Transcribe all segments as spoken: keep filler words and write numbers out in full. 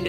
Hey,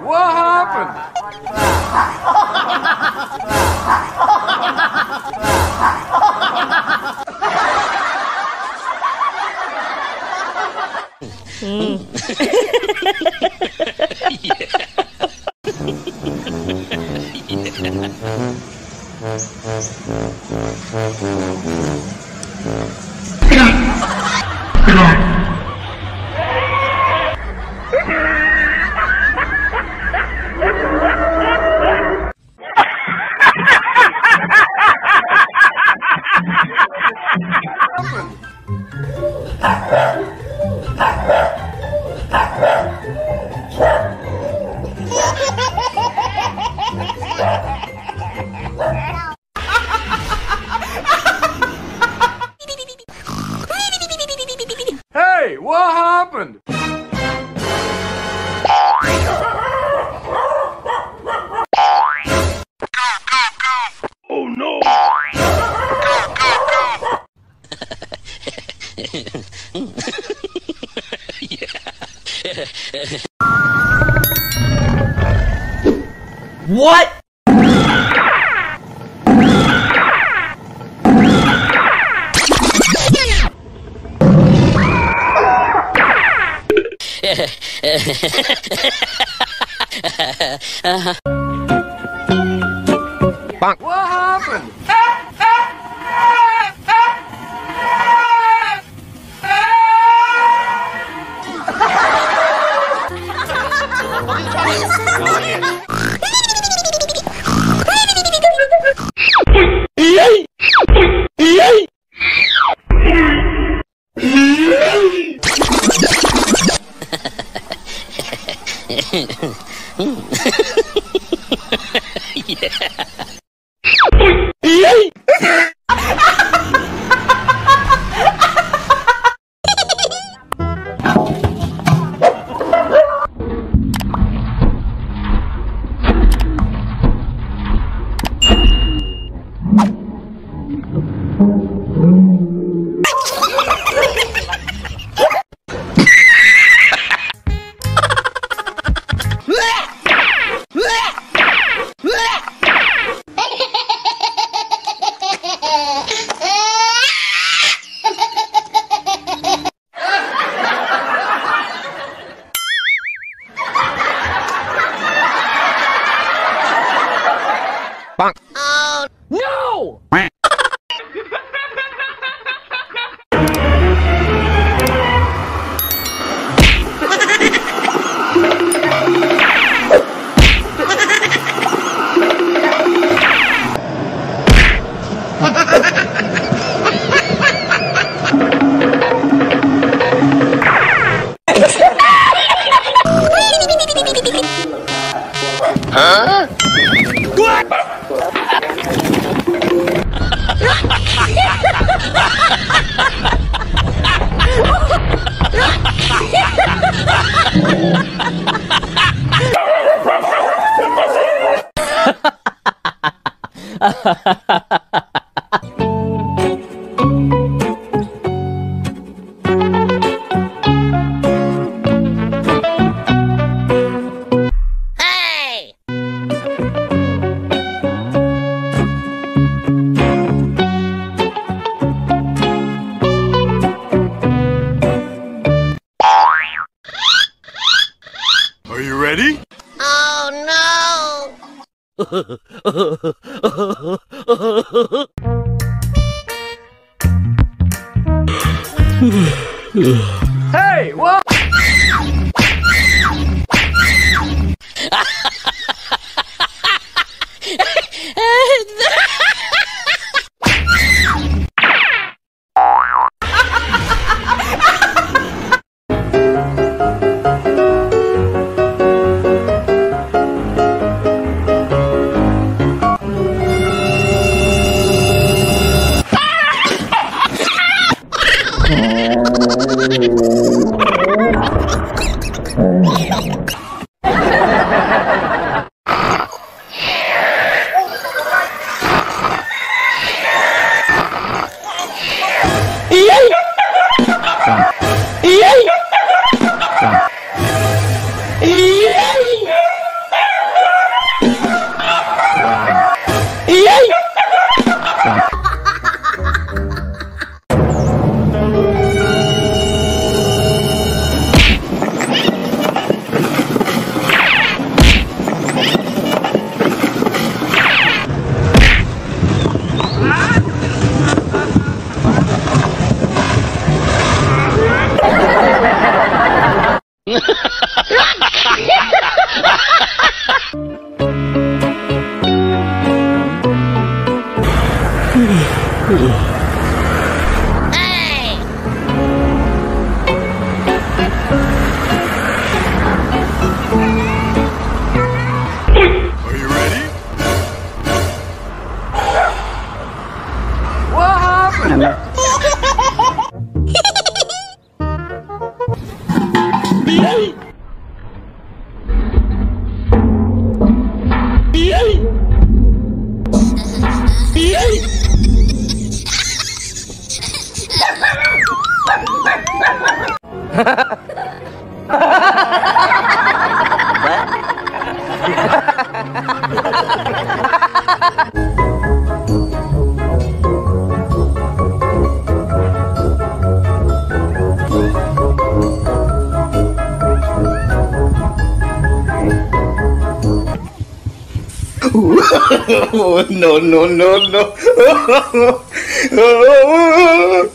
what happened? What? Bonk. What happened? Hey, what? Oh, no, no, no, no. Oh, oh, oh.